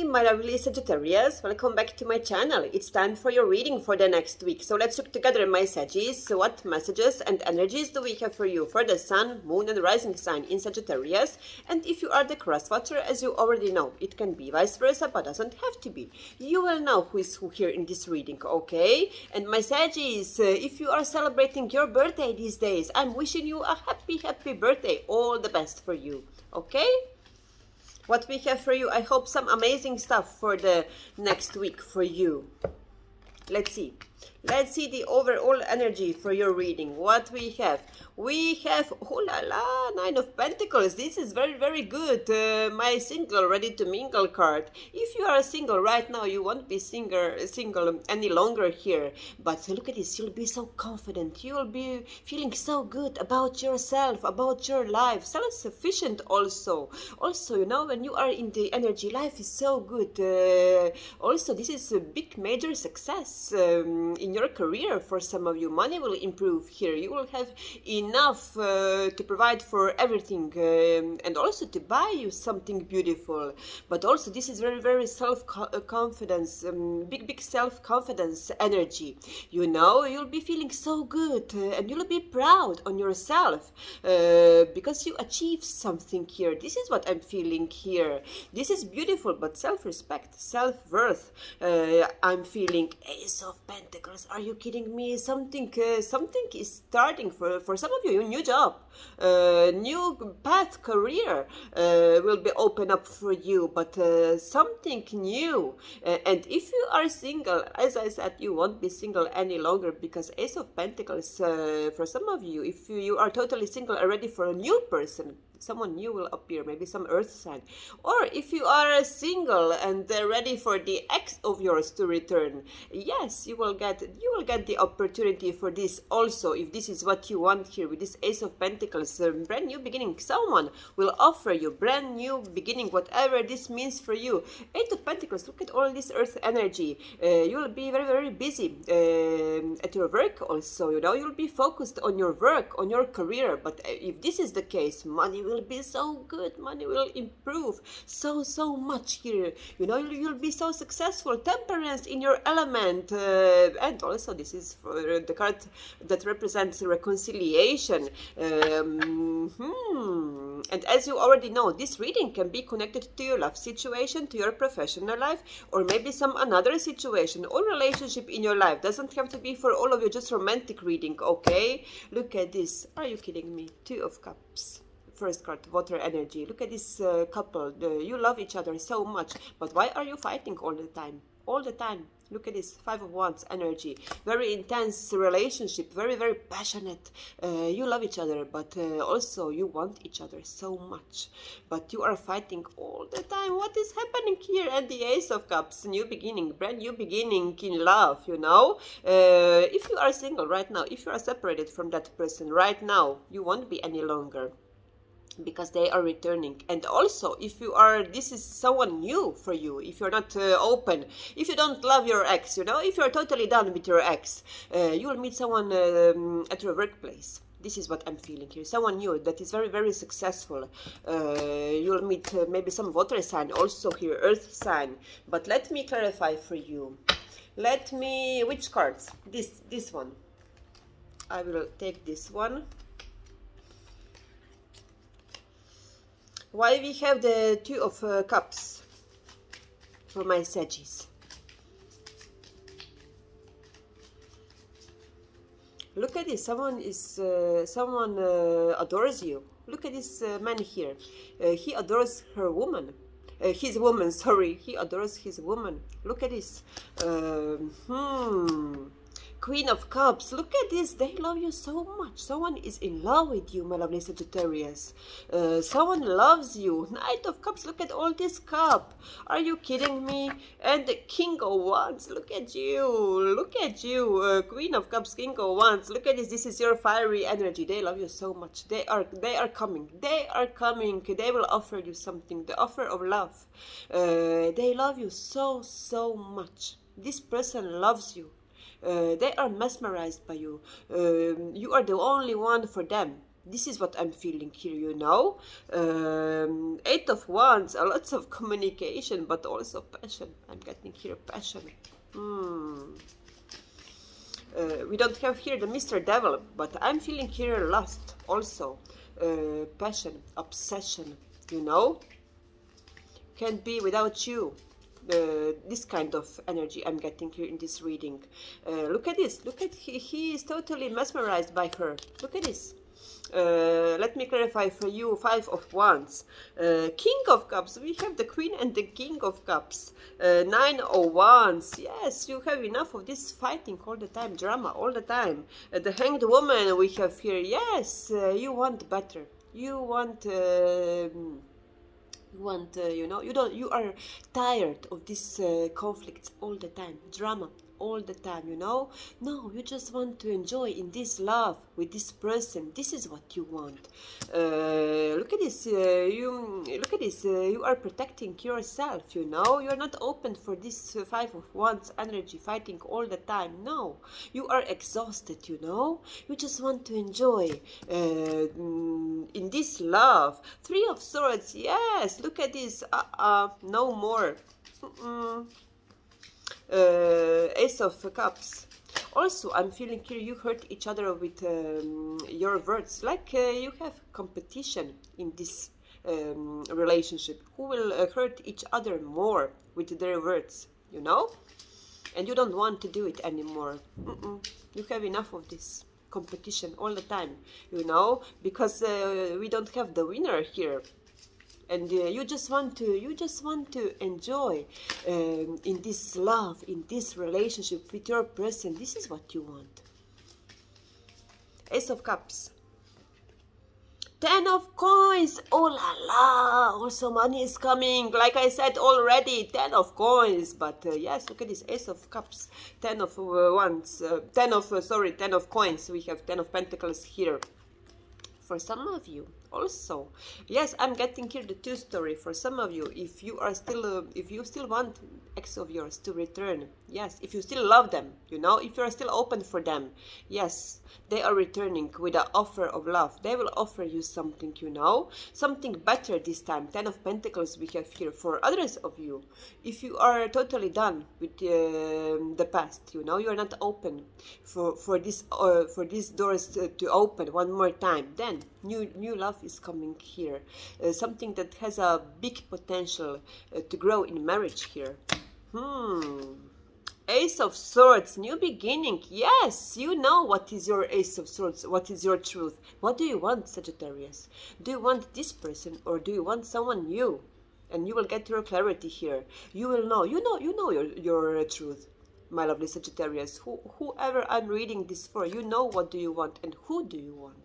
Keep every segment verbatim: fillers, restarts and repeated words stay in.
Hi, my lovely Sagittarius, welcome back to my channel. It's time for your reading for the next week. So let's look together, my Sagis. What messages and energies do we have for you for the Sun, Moon and Rising sign in Sagittarius? And if you are the cross-watcher, as you already know, it can be vice versa, but doesn't have to be. You will know who is who here in this reading, okay? And my Sagis, if you are celebrating your birthday these days, I'm wishing you a happy, happy birthday. All the best for you, okay? What we have for you, I hope some amazing stuff for the next week for you. Let's see. Let's see the overall energy for your reading. What we have. We have, oh la la, Nine of Pentacles. This is very, very good. Uh, my single, ready to mingle card. If you are single right now, you won't be single, single any longer here. But look at this, you'll be so confident. You'll be feeling so good about yourself, about your life. Self-sufficient also. Also, you know, when you are in the energy, life is so good. Uh, also, this is a big, major success. Um, in your career for some of you. Money will improve here. You will have enough uh, to provide for everything um, and also to buy you something beautiful. But also this is very, very self-confidence, um, big, big self-confidence energy. You know, you'll be feeling so good uh, and you'll be proud on yourself uh, because you achieved something here. This is what I'm feeling here. This is beautiful, but self-respect, self-worth. Uh, I'm feeling Ace of Pentacles. Are you kidding me? Something uh, something is starting for, for some of you. Your new job, uh, new path, career uh, will be open up for you, but uh, something new. Uh, and if you are single, as I said, you won't be single any longer because Ace of Pentacles, uh, for some of you, if you, you are totally single already for a new person, someone new will appear, maybe some earth sign. Or if you are single and ready for the ex of yours to return, yes, you will get you will get the opportunity for this also, if this is what you want here with this Ace of Pentacles. A brand new beginning, someone will offer you brand new beginning, whatever this means for you. Eight of Pentacles, look at all this earth energy. Uh, you will be very, very busy um, at your work also, you know, you'll be focused on your work, on your career. But if this is the case, money will will be so good. Money will improve so so much here, you know. You'll be so successful. Temperance in your element, uh, and also this is for the card that represents reconciliation. um, hmm. And as you already know, this reading can be connected to your love situation, to your professional life, or maybe some another situation or relationship in your life. Doesn't have to be for all of you just romantic reading, okay? Look at this, are you kidding me? Two of Cups, first card, water energy. Look at this uh, couple. The, you love each other so much, but why are you fighting all the time? All the time. Look at this, Five of Wands energy. Very intense relationship, very, very passionate. Uh, you love each other, but uh, also you want each other so much. But you are fighting all the time. What is happening here? And the Ace of Cups, new beginning, brand new beginning in love, you know. Uh, if you are single right now, if you are separated from that person right now, you won't be any longer, because they are returning. And also, if you are, this is someone new for you, if you're not uh, open, if you don't love your ex, you know, if you're totally done with your ex, uh, you will meet someone um, at your workplace. This is what I'm feeling here. Someone new that is very, very successful. Uh, you'll meet uh, maybe some water sign also here, earth sign. But let me clarify for you. Let me, which cards? This, this one. I will take this one. Why we have the Two of uh, Cups for my Sagis? Look at this. Someone is uh, someone uh, adores you. Look at this uh, man here. Uh, he adores her woman. Uh, his woman. Sorry, he adores his woman. Look at this. Um, hmm. Queen of Cups, look at this, they love you so much. Someone is in love with you, my lovely Sagittarius. Uh, someone loves you. Knight of Cups, look at all this cup. Are you kidding me? And the King of Wands, look at you, look at you. Uh, Queen of Cups, King of Wands, look at this, this is your fiery energy. They love you so much. They are, they are coming, they are coming. They will offer you something, the offer of love. Uh, they love you so, so much. This person loves you. Uh, they are mesmerized by you. Uh, you are the only one for them. this is what I'm feeling here, you know. Um, eight of Wands, a lot of communication, but also passion. I'm getting here passion. Hmm. Uh, we don't have here the Mister Devil, but I'm feeling here lust also. Uh, passion, obsession, you know. Can't be without you. Uh, this kind of energy I'm getting here in this reading. Uh, look at this. Look at he, he is totally mesmerized by her. Look at this. Uh, let me clarify for you. Five of Wands, uh, King of Cups. We have the Queen and the King of Cups. Uh, nine of Wands. Yes, you have enough of this fighting all the time, drama all the time. Uh, the Hanged Woman we have here. Yes, uh, you want better. You want. Uh, You want, uh, you know, you don't. You are tired of these uh, conflicts all the time, drama all the time. You know, no, you just want to enjoy in this love with this person. This is what you want. Uh, look at this. Uh, you look at this. Uh, you are protecting yourself. You know, you are not open for this uh, Five of Wands energy, fighting all the time. No, you are exhausted. You know, you just want to enjoy. Uh, in this love. Three of Swords, yes, look at this, uh-uh, no more. Mm-mm. Uh, Ace of Cups. Also, I'm feeling here you hurt each other with um, your words, like uh, you have competition in this um, relationship. Who will uh, hurt each other more with their words, you know? And you don't want to do it anymore. Mm-mm. You have enough of this competition all the time, you know, because uh, we don't have the winner here, and uh, you just want to you just want to enjoy um, in this love, in this relationship with your person. This is what you want. Ace of Cups. Ten of Coins, oh la la, also money is coming, like I said already, ten of Coins, but uh, yes, look at this, Ace of Cups, ten of uh, ones, uh, ten of, uh, sorry, ten of Coins, we have ten of Pentacles here, for some of you, also, yes, I'm getting here the two story, for some of you, if you are still, uh, if you still want ex of yours to return, yes, if you still love them, you know, if you are still open for them, yes, they are returning with an offer of love. They will offer you something, you know, something better this time. Ten of Pentacles we have here for others of you. If you are totally done with uh, the past, you know, you are not open for for this uh, for these doors to, to open one more time, then new new love is coming here. Uh, something that has a big potential uh, to grow in marriage here. Hmm. Ace of Swords, new beginning. Yes, you know what is your Ace of Swords, what is your truth. What do you want, Sagittarius? Do you want this person or do you want someone new? And you will get your clarity here. You will know, you know, you know your, your truth, my lovely Sagittarius. Who, whoever I'm reading this for, you know what do you want and who do you want.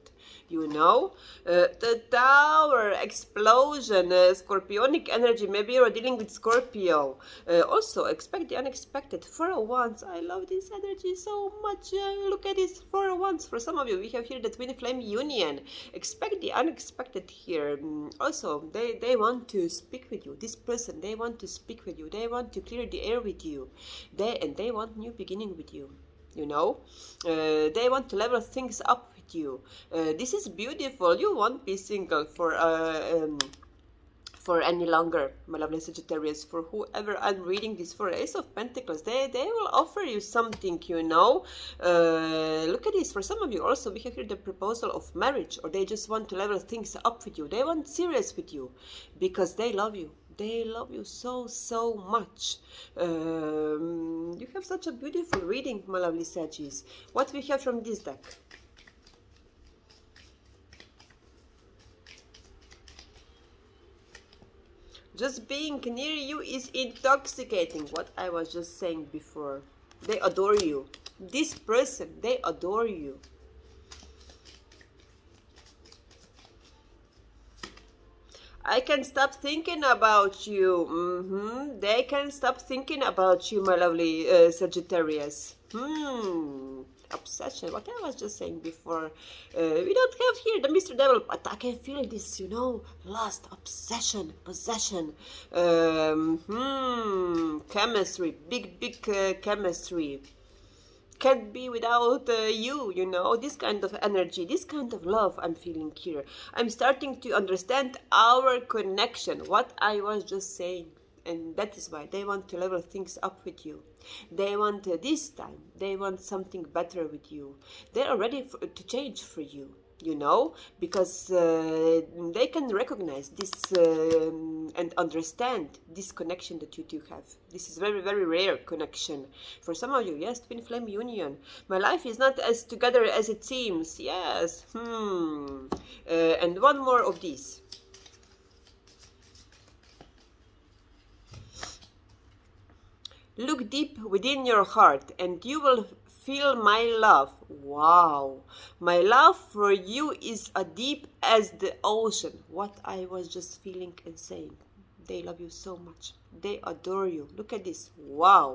You know, uh, the Tower, explosion, uh, scorpionic energy. Maybe you're dealing with Scorpio. Uh, also, expect the unexpected. Four of Wands. I love this energy so much. Uh, look at this, Four of Wands. For some of you, we have here the Twin Flame Union. Expect the unexpected here. Also, they, they want to speak with you. This person, they want to speak with you. They want to clear the air with you. They And they want new beginning with you. You know, uh, they want to level things up with you. Uh, this is beautiful. You won't be single for uh, um, for any longer, my lovely Sagittarius. For whoever I'm reading this for, Ace of Pentacles, they they will offer you something. You know, uh, look at this. For some of you, also we have here the proposal of marriage, or they just want to level things up with you. They want serious with you because they love you. They love you so, so much. Um, you have such a beautiful reading, my lovely Sagis. What we have from this deck? Just being near you is intoxicating. What I was just saying before. They adore you. This person, they adore you. I can stop thinking about you. Mm-hmm. They can stop thinking about you, my lovely uh, Sagittarius. Hmm. Obsession, what I was just saying before. Uh, we don't have here the Mister Devil, but I can feel this, you know, lust, obsession, possession, um, hmm, chemistry, big, big uh, chemistry. can't be without uh, you, you know, this kind of energy, this kind of love I'm feeling here. I'm starting to understand our connection, what I was just saying. And that is why they want to level things up with you. They want uh, this time, they want something better with you. They are ready for, to change for you, you know, because uh, they can recognize this uh, and understand this connection that you do have. This is very, very rare connection. For some of you, yes, twin flame union. My life is not as together as it seems. Yes. Hmm. Uh, and one more of these. Look deep within your heart and you will feel my love. Wow. My love for you is as deep as the ocean. What I was just feeling and saying. They love you so much. They adore you. Look at this. Wow.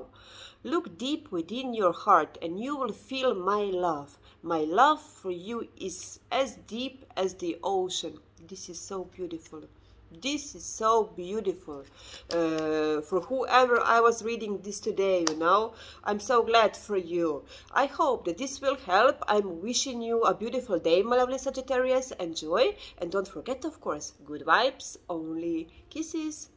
Look deep within your heart and you will feel my love. My love for you is as deep as the ocean. This is so beautiful. This is so beautiful uh, for whoever I was reading this today, you know. I'm so glad for you. I hope that this will help. I'm wishing you a beautiful day, my lovely Sagittarius. Enjoy. And don't forget, of course, good vibes only. Kisses.